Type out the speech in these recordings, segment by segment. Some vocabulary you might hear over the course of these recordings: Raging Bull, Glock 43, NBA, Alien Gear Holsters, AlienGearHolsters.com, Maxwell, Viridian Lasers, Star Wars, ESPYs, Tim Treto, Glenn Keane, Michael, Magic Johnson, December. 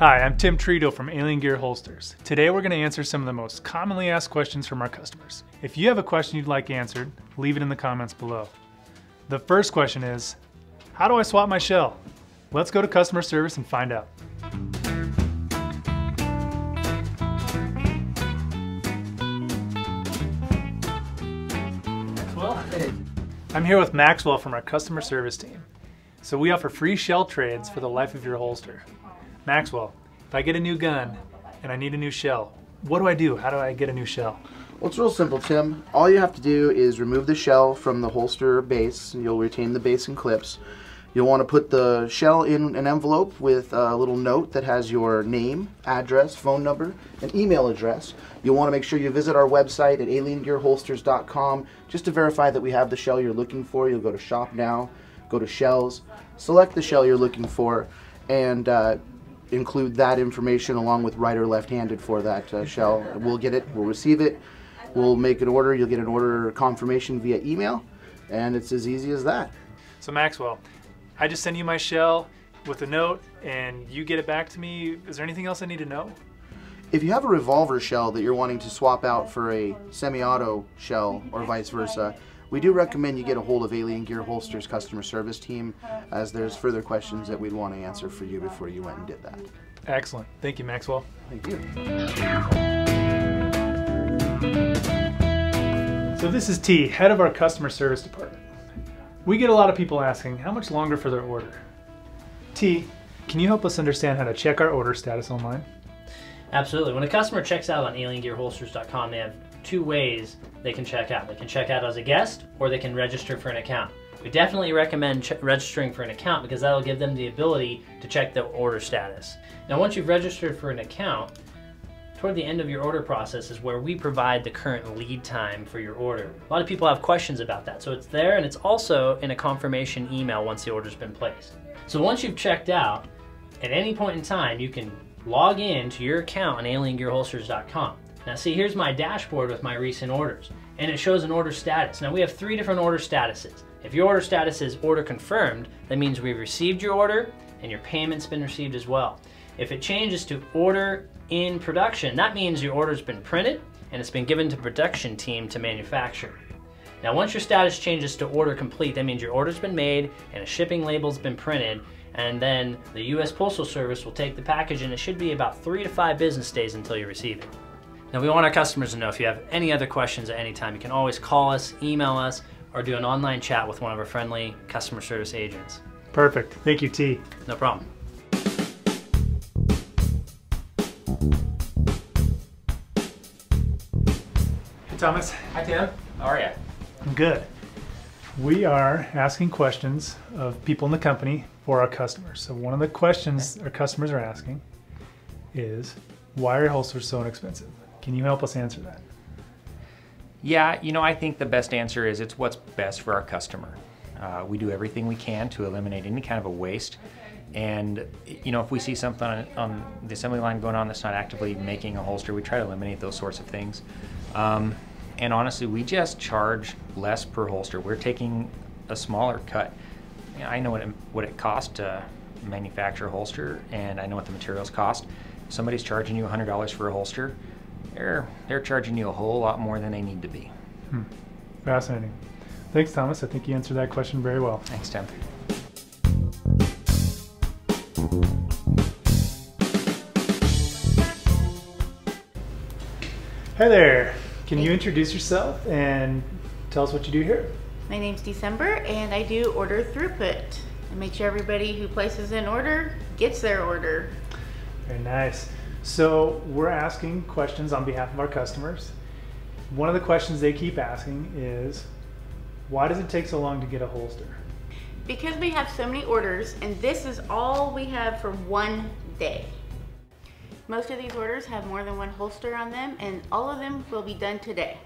Hi, I'm Tim Treto from Alien Gear Holsters. Today we're going to answer some of the most commonly asked questions from our customers. If you have a question you'd like answered, leave it in the comments below. The first question is, how do I swap my shell? Let's go to customer service and find out. Maxwell? I'm here with Maxwell from our customer service team. So we offer free shell trades for the life of your holster. Maxwell, if I get a new gun and I need a new shell, what do I do? How do I get a new shell? Well, it's real simple, Tim. All you have to do is remove the shell from the holster base, and you'll retain the base and clips. You'll want to put the shell in an envelope with a little note that has your name, address, phone number, and email address. You'll want to make sure you visit our website at AlienGearHolsters.com just to verify that we have the shell you're looking for. You'll go to Shop Now, go to Shells, select the shell you're looking for, and include that information along with right or left-handed for that shell. We'll get it, we'll receive it, we'll make an order, you'll get an order confirmation via email, and it's as easy as that. So Maxwell, I just send you my shell with a note and you get it back to me. Is there anything else I need to know? If you have a revolver shell that you're wanting to swap out for a semi-auto shell or vice versa, we do recommend you get a hold of Alien Gear Holsters customer service team, as there's further questions that we'd want to answer for you before you went and did that. Excellent. Thank you, Maxwell. Thank you. So this is T, head of our customer service department. We get a lot of people asking how much longer for their order. T, can you help us understand how to check our order status online? Absolutely. When a customer checks out on AlienGearHolsters.com, they have two ways they can check out. They can check out as a guest, or they can register for an account. We definitely recommend registering for an account because that'll give them the ability to check the order status. Now, once you've registered for an account, toward the end of your order process is where we provide the current lead time for your order. A lot of people have questions about that. So it's there, and it's also in a confirmation email once the order's been placed. So once you've checked out, at any point in time, you can log in to your account on AlienGearHolsters.com. Now see, here's my dashboard with my recent orders, and it shows an order status. Now we have three different order statuses. If your order status is order confirmed, that means we've received your order and your payment's been received as well. If it changes to order in production, that means your order's been printed and it's been given to production team to manufacture. Now once your status changes to order complete, that means your order's been made and a shipping label's been printed, and then the US Postal Service will take the package, and it should be about 3 to 5 business days until you receive it. Now we want our customers to know if you have any other questions at any time, you can always call us, email us, or do an online chat with one of our friendly customer service agents. Perfect. Thank you, T. No problem. Hey, Thomas. Hi, Tim. How are you? I'm good. We are asking questions of people in the company for our customers. So one of the questions our customers are asking is, why are holsters so inexpensive? Can you help us answer that? Yeah, you know, I think the best answer is it's what's best for our customer. We do everything we can to eliminate any kind of a waste. And, you know, if we see something on the assembly line going on that's not actively making a holster, we try to eliminate those sorts of things. And honestly, we just charge less per holster. We're taking a smaller cut. You know, I know what it costs to manufacture a holster, and I know what the materials cost. If somebody's charging you $100 for a holster, they're charging you a whole lot more than they need to be. Fascinating. Thanks, Thomas. I think you answered that question very well. Thanks, Tim. Hi there. Can you introduce yourself and tell us what you do here? My name's December, and I do order throughput. I make sure everybody who places an order gets their order. Very nice. So we're asking questions on behalf of our customers. One of the questions they keep asking is, why does it take so long to get a holster? Because we have so many orders, and this is all we have for one day. Most of these orders have more than one holster on them, and all of them will be done today.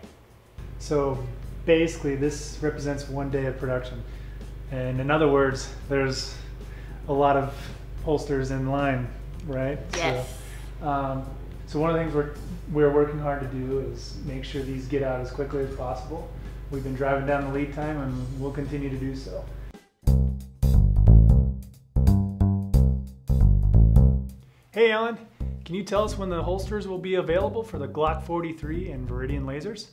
So basically this represents one day of production. And in other words, there's a lot of holsters in line, right? Yes. So one of the things we're working hard to do is make sure these get out as quickly as possible. We've been driving down the lead time, and we'll continue to do so. Hey Alan, can you tell us when the holsters will be available for the Glock 43 and Viridian Lasers?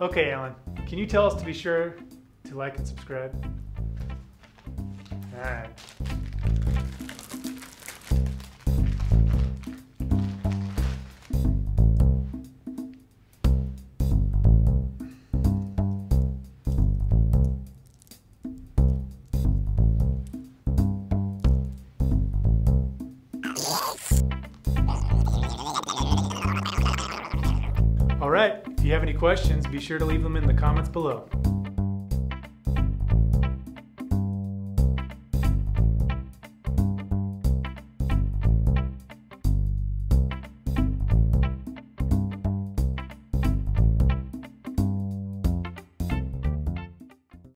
Okay Alan, can you tell us to be sure to like and subscribe? All right. All right, if you have any questions, be sure to leave them in the comments below.